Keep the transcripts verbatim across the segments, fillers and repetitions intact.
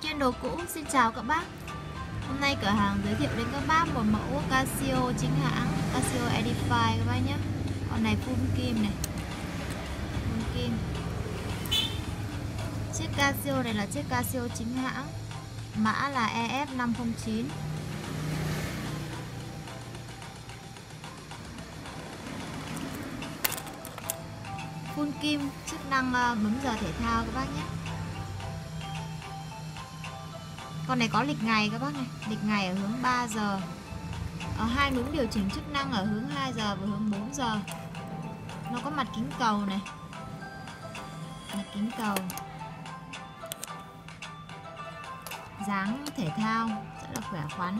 Kiên đồ cũ xin chào các bác. Hôm nay cửa hàng giới thiệu đến các bác một mẫu Casio chính hãng, Casio Edifice các bác nhé. Con này full kim này, full kim. Chiếc Casio này là chiếc Casio chính hãng, mã là E F năm không chín. Full kim, chức năng bấm giờ thể thao các bác nhé. Con này có lịch ngày các bác này, lịch ngày ở hướng ba giờ. Ở hai núm điều chỉnh chức năng ở hướng hai giờ và hướng bốn giờ. Nó có mặt kính cầu này. Mặt kính cầu. Dáng thể thao rất là khỏe khoắn.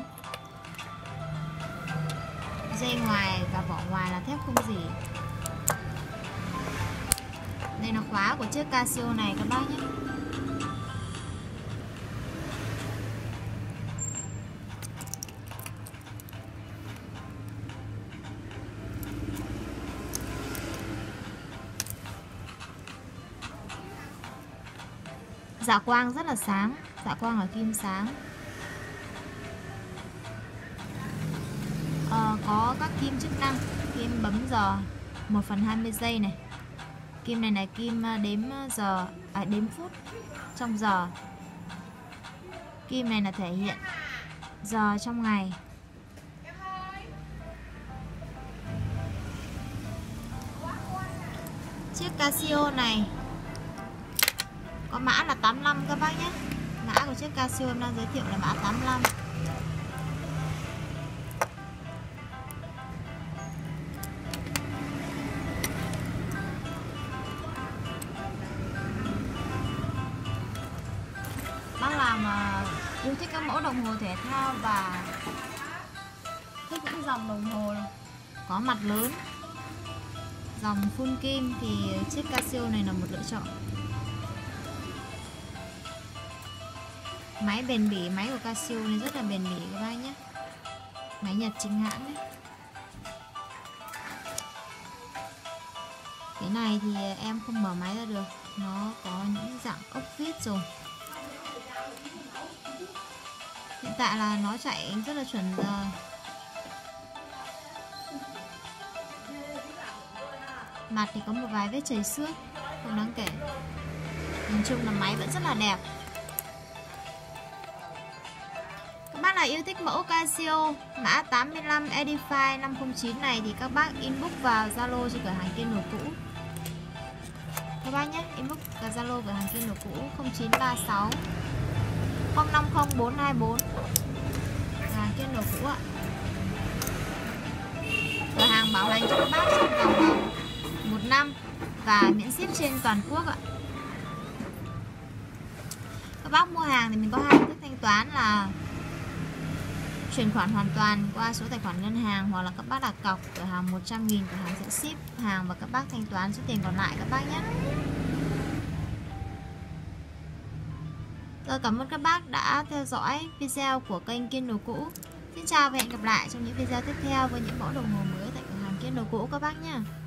Dây ngoài và vỏ ngoài là thép không rỉ. Đây là khóa của chiếc Casio này các bác nhé. Dạ quang rất là sáng, dạ quang là kim sáng. Ờ, có các kim chức năng, kim bấm giờ một phần hai mươi giây này. Kim này là kim đếm giờ, à, đếm phút trong giờ. Kim này là thể hiện giờ trong ngày. Chiếc Casio này có mã là tám mươi lăm các bác nhé. Mã của chiếc Casio em đang giới thiệu là mã tám mươi lăm. Bác làm yêu thích các mẫu đồng hồ thể thao và thích những dòng đồng hồ có mặt lớn, dòng full kim thì chiếc Casio này là một lựa chọn. Máy bền bỉ, máy của Casio này rất là bền bỉ các bác nhé. Máy Nhật chính hãng đấy. Cái này thì em không mở máy ra được, nó có những dạng ốc vít rồi. Hiện tại là nó chạy rất là chuẩn giờ. Mặt thì có một vài vết chảy xước, không đáng kể. Nhìn chung là máy vẫn rất là đẹp. Các bác nào yêu thích mẫu Casio mã tám mươi lăm Edifice năm không chín này thì các bác inbox vào Zalo cho cửa hàng Kiên đồ cũ các bác nhé. Inbox vào Zalo cửa hàng Kiên đồ cũ không chín ba sáu không năm không bốn hai bốn, cửa hàng Kiên đồ cũ ạ. Cửa hàng bảo hành cho các bác trong vòng một năm và miễn ship trên toàn quốc ạ. Các bác mua hàng thì mình có hai hình thức thanh toán là chuyển khoản hoàn toàn qua số tài khoản ngân hàng, hoặc là các bác đặt cọc cửa hàng một trăm nghìn, cửa hàng sẽ ship hàng và các bác thanh toán số tiền còn lại các bác nhé. Rồi, cảm ơn các bác đã theo dõi video của kênh Kiên đồ cũ. Xin chào và hẹn gặp lại trong những video tiếp theo với những mẫu đồng hồ mới tại cửa hàng Kiên đồ cũ các bác nhé.